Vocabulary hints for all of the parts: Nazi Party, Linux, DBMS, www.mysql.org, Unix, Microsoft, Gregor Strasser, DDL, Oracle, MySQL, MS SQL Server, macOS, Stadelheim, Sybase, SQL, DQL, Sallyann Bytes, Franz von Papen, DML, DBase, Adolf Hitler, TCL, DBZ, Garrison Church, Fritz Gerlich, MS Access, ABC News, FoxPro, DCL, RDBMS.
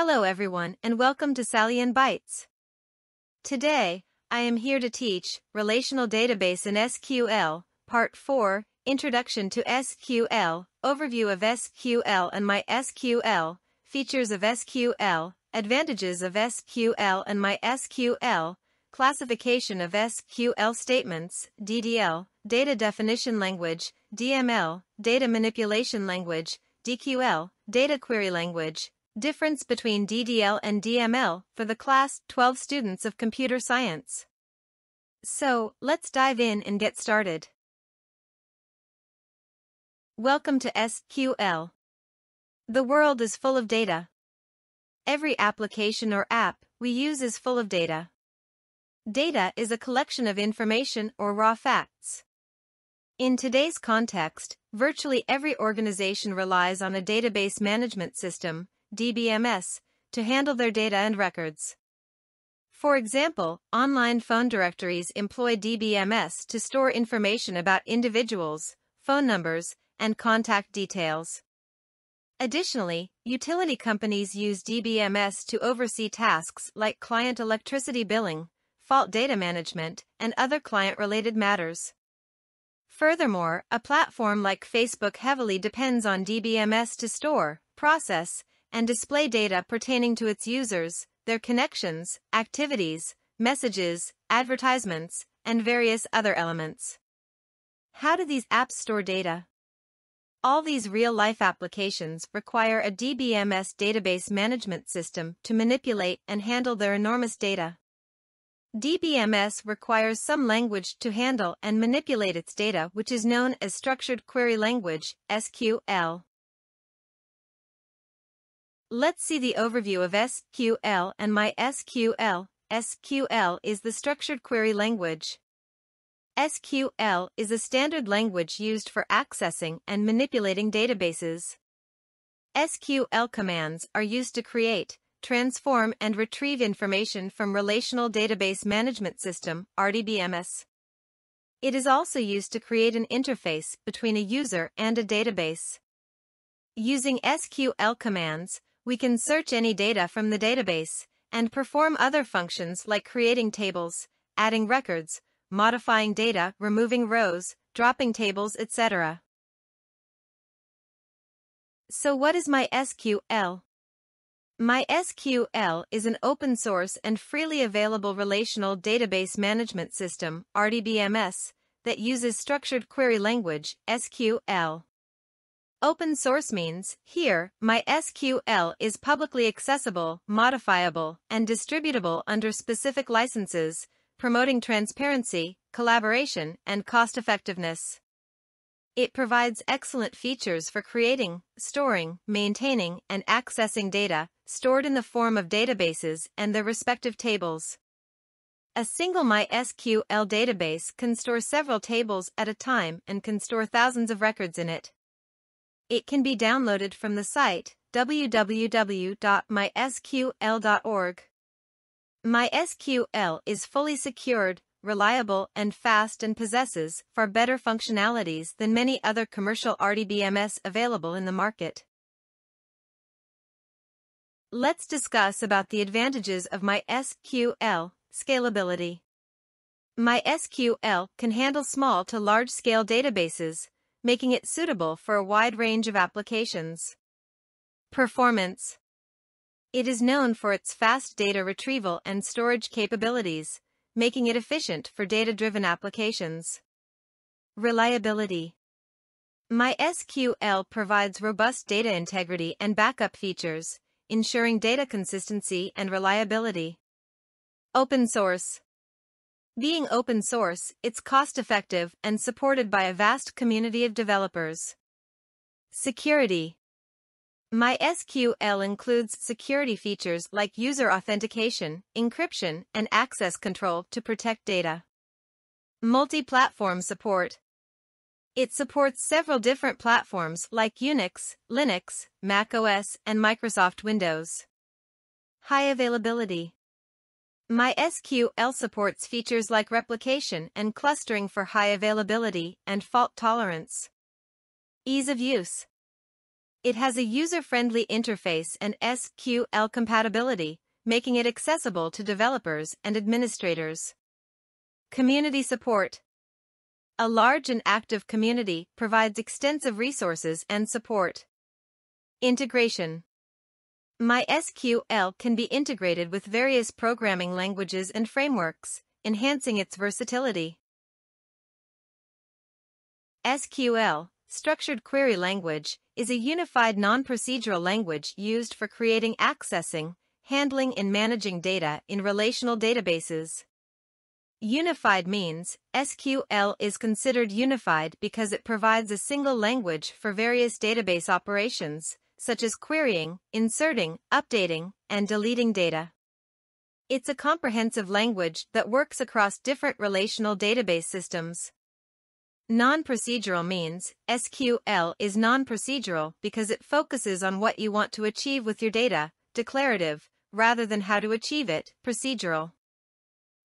Hello everyone and welcome to Sallyann Bytes. Today, I am here to teach Relational Database in SQL, Part 4, Introduction to SQL, Overview of SQL and MySQL, Features of SQL, Advantages of SQL and MySQL, Classification of SQL Statements, DDL, Data Definition Language, DML, Data Manipulation Language, DQL, Data Query Language, Difference between DDL and DML for the Class 12 students of Computer Science. So, let's dive in and get started. Welcome to SQL. The world is full of data. Every application or app we use is full of data. Data is a collection of information or raw facts. In today's context, virtually every organization relies on a database management system, DBMS, to handle their data and records. For example, online phone directories employ DBMS to store information about individuals, phone numbers, and contact details. Additionally, utility companies use DBMS to oversee tasks like client electricity billing, fault data management, and other client-related matters. Furthermore, a platform like Facebook heavily depends on DBMS to store, process, and display data pertaining to its users, their connections, activities, messages, advertisements, and various other elements. How do these apps store data? All these real-life applications require a DBMS database management system to manipulate and handle their enormous data. DBMS requires some language to handle and manipulate its data, which is known as Structured Query Language, SQL. Let's see the overview of SQL and MySQL. SQL is the structured query language. SQL is a standard language used for accessing and manipulating databases. SQL commands are used to create, transform, and retrieve information from Relational Database Management System, RDBMS. It is also used to create an interface between a user and a database. Using SQL commands, we can search any data from the database and perform other functions like creating tables, adding records, modifying data, removing rows, dropping tables, etc. So what is MySQL? MySQL is an open-source and freely available relational database management system, RDBMS, that uses structured query language, SQL. Open source means, here, MySQL is publicly accessible, modifiable, and distributable under specific licenses, promoting transparency, collaboration, and cost-effectiveness. It provides excellent features for creating, storing, maintaining, and accessing data, stored in the form of databases and their respective tables. A single MySQL database can store several tables at a time and can store thousands of records in it. It can be downloaded from the site www.mysql.org. MySQL is fully secured, reliable, and fast, and possesses far better functionalities than many other commercial RDBMS available in the market. Let's discuss about the advantages of MySQL. Scalability. MySQL can handle small to large-scale databases, making it suitable for a wide range of applications. Performance. It is known for its fast data retrieval and storage capabilities, making it efficient for data-driven applications. Reliability. MySQL provides robust data integrity and backup features, ensuring data consistency and reliability. Open source. Being open source, it's cost-effective and supported by a vast community of developers. Security. MySQL includes security features like user authentication, encryption, and access control to protect data. Multi-platform support. It supports several different platforms like Unix, Linux, macOS, and Microsoft Windows. High availability. MySQL supports features like replication and clustering for high availability and fault tolerance. Ease of use. It has a user-friendly interface and SQL compatibility, making it accessible to developers and administrators. Community support. A large and active community provides extensive resources and support. Integration. MySQL can be integrated with various programming languages and frameworks, enhancing its versatility. SQL, Structured Query Language, is a unified non-procedural language used for creating, accessing, handling and managing data in relational databases. Unified means SQL is considered unified because it provides a single language for various database operations, such as querying, inserting, updating, and deleting data. It's a comprehensive language that works across different relational database systems. Non-procedural means SQL is non-procedural because it focuses on what you want to achieve with your data, declarative, rather than how to achieve it, procedural.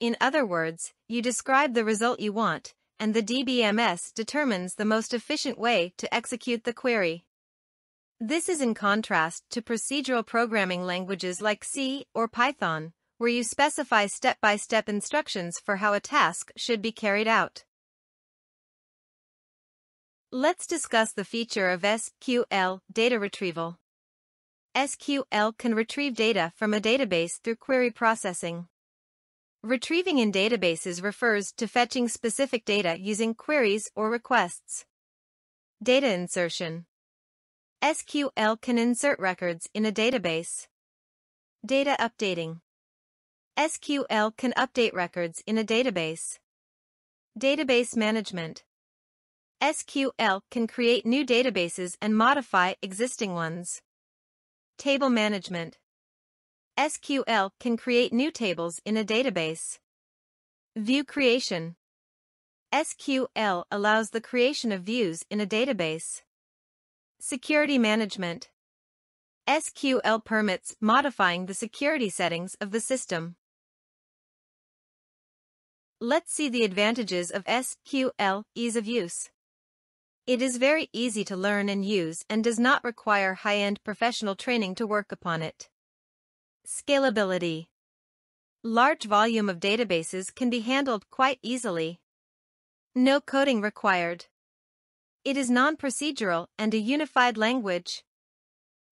In other words, you describe the result you want, and the DBMS determines the most efficient way to execute the query. This is in contrast to procedural programming languages like C or Python, where you specify step-by-step instructions for how a task should be carried out. Let's discuss the feature of SQL, data retrieval. SQL can retrieve data from a database through query processing. Retrieving in databases refers to fetching specific data using queries or requests. Data insertion. SQL can insert records in a database. Data updating. SQL can update records in a database. Database management. SQL can create new databases and modify existing ones. Table management. SQL can create new tables in a database. View creation. SQL allows the creation of views in a database. Security management. SQL permits modifying the security settings of the system. Let's see the advantages of SQL. Ease of use. It is very easy to learn and use and does not require high-end professional training to work upon it. Scalability. Large volume of databases can be handled quite easily. No coding required. It is non-procedural and a unified language.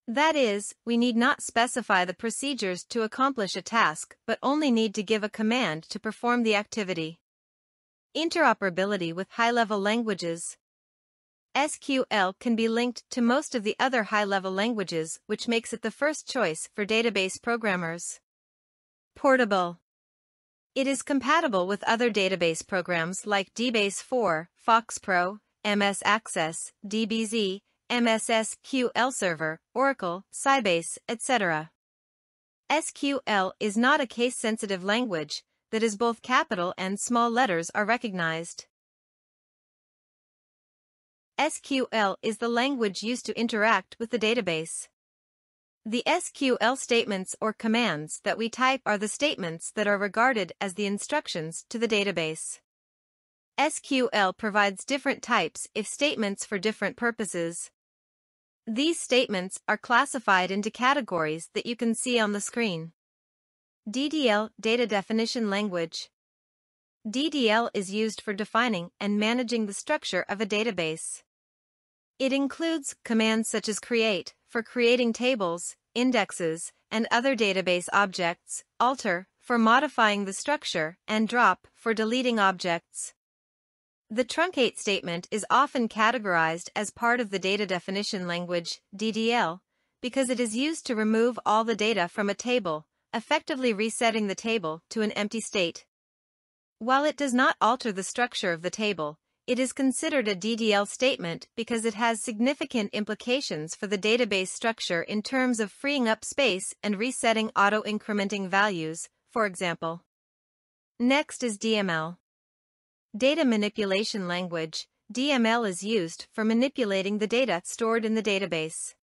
That is, we need not specify the procedures to accomplish a task, but only need to give a command to perform the activity. Interoperability with high-level languages. SQL can be linked to most of the other high-level languages, which makes it the first choice for database programmers. Portable. It is compatible with other database programs like DBase 4, FoxPro, MS Access, DBZ, MS SQL Server, Oracle, Sybase, etc. SQL is not a case-sensitive language, that is both capital and small letters are recognized. SQL is the language used to interact with the database. The SQL statements or commands that we type are the statements that are regarded as the instructions to the database. SQL provides different types of statements for different purposes. These statements are classified into categories that you can see on the screen. DDL, Data Definition Language. DDL is used for defining and managing the structure of a database. It includes commands such as create, for creating tables, indexes, and other database objects, alter, for modifying the structure, and drop, for deleting objects. The truncate statement is often categorized as part of the data definition language, DDL, because it is used to remove all the data from a table, effectively resetting the table to an empty state. While it does not alter the structure of the table, it is considered a DDL statement because it has significant implications for the database structure in terms of freeing up space and resetting auto-incrementing values, for example. Next is DML. Data Manipulation Language. DML is used for manipulating the data stored in the database.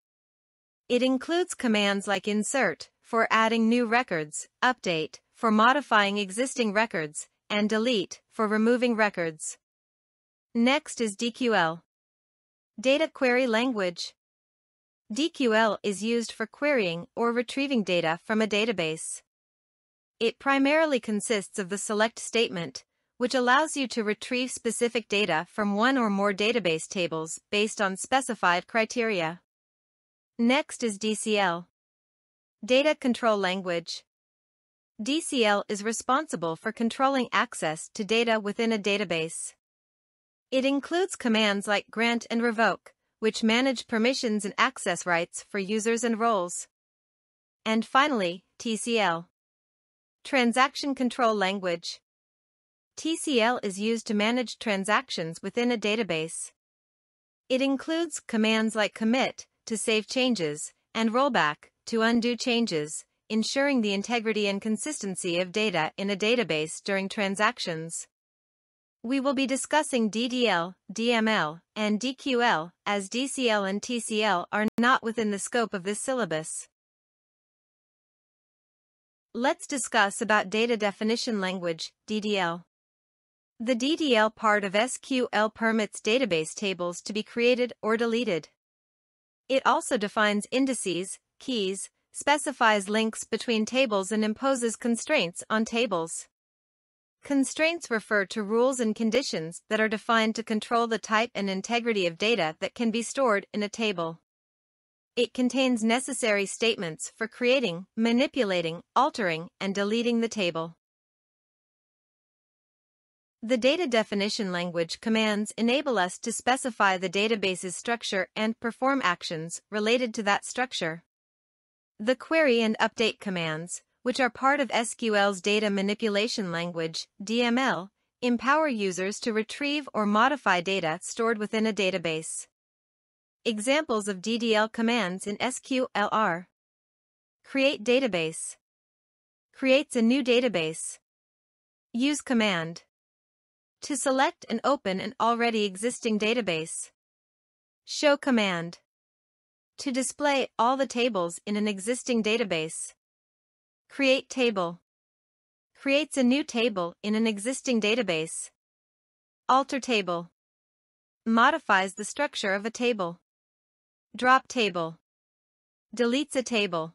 It includes commands like insert, for adding new records, update, for modifying existing records, and delete, for removing records. Next is DQL. Data Query Language. DQL is used for querying or retrieving data from a database. It primarily consists of the select statement, which allows you to retrieve specific data from one or more database tables based on specified criteria. Next is DCL, Data Control Language. DCL is responsible for controlling access to data within a database. It includes commands like grant and revoke, which manage permissions and access rights for users and roles. And finally, TCL, Transaction Control Language. TCL is used to manage transactions within a database. It includes commands like commit, to save changes, and rollback, to undo changes, ensuring the integrity and consistency of data in a database during transactions. We will be discussing DDL, DML, and DQL, as DCL and TCL are not within the scope of this syllabus. Let's discuss about Data Definition Language, DDL. The DDL part of SQL permits database tables to be created or deleted. It also defines indices, keys, specifies links between tables and imposes constraints on tables. Constraints refer to rules and conditions that are defined to control the type and integrity of data that can be stored in a table. It contains necessary statements for creating, manipulating, altering, and deleting the table. The data definition language commands enable us to specify the database's structure and perform actions related to that structure. The query and update commands, which are part of SQL's data manipulation language, DML, empower users to retrieve or modify data stored within a database. Examples of DDL commands in SQL are: create database, creates a new database, use command to select and open an already existing database. Show command to display all the tables in an existing database. Create table creates a new table in an existing database. Alter table modifies the structure of a table. Drop table deletes a table.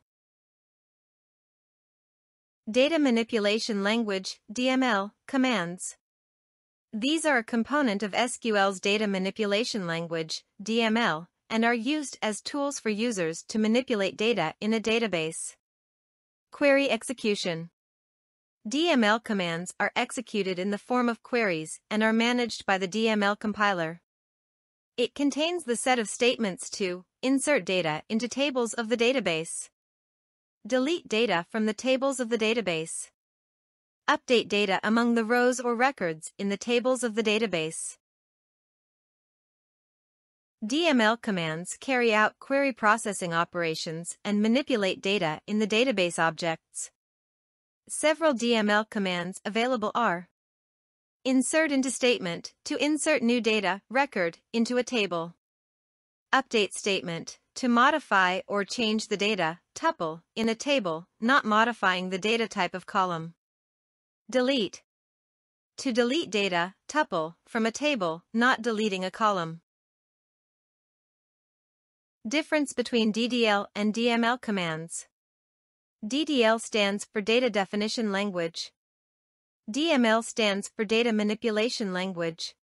Data manipulation language, DML, commands. These are a component of SQL's data manipulation language, DML, and are used as tools for users to manipulate data in a database. Query execution. DML commands are executed in the form of queries and are managed by the DML compiler. It contains the set of statements to insert data into tables of the database, delete data from the tables of the database, update data among the rows or records in the tables of the database. DML commands carry out query processing operations and manipulate data in the database objects. Several DML commands available are: insert into statement, to insert new data, record, into a table. Update statement, to modify or change the data, tuple, in a table, not modifying the data type of column. Delete, to delete data, tuple, from a table, not deleting a column. Difference between DDL and DML commands. DDL stands for Data Definition Language. DML stands for Data Manipulation Language.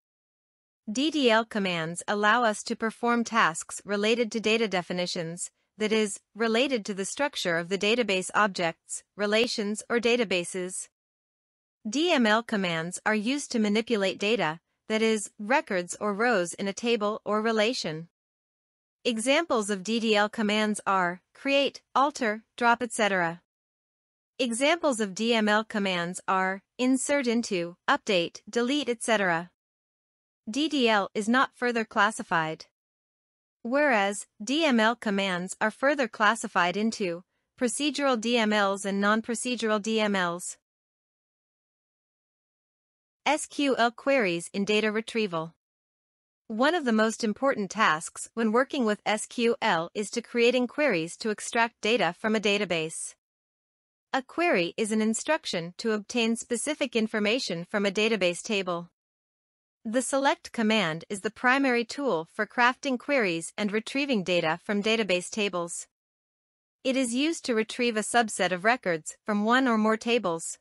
DDL commands allow us to perform tasks related to data definitions, that is, related to the structure of the database objects, relations, or databases. DML commands are used to manipulate data, that is, records or rows in a table or relation. Examples of DDL commands are create, alter, drop, etc. Examples of DML commands are insert into, update, delete, etc. DDL is not further classified, whereas DML commands are further classified into procedural DMLs and non-procedural DMLs. SQL queries in data retrieval. One of the most important tasks when working with SQL is to creating queries to extract data from a database. A query is an instruction to obtain specific information from a database table. The select command is the primary tool for crafting queries and retrieving data from database tables. It is used to retrieve a subset of records from one or more tables.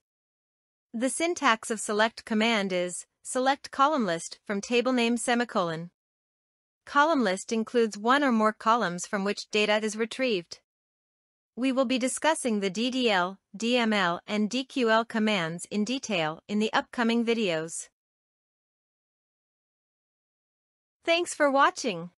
The syntax of select command is select column list from table name ; column list includes one or more columns from which data is retrieved. We will be discussing the DDL, DML, and DQL commands in detail in the upcoming videos. Thanks for watching.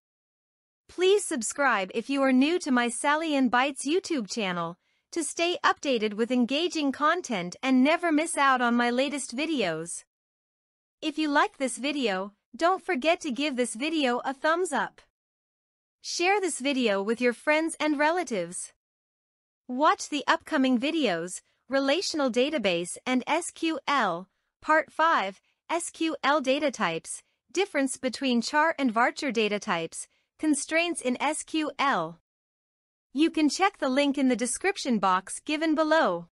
Please subscribe if you are new to my Sallyann Bytes YouTube channel to stay updated with engaging content and never miss out on my latest videos. If you like this video, don't forget to give this video a thumbs up. Share this video with your friends and relatives. Watch the upcoming videos, Relational Database and SQL, Part 5, SQL Data Types, Difference between char and varchar data types, constraints in SQL. You can check the link in the description box given below.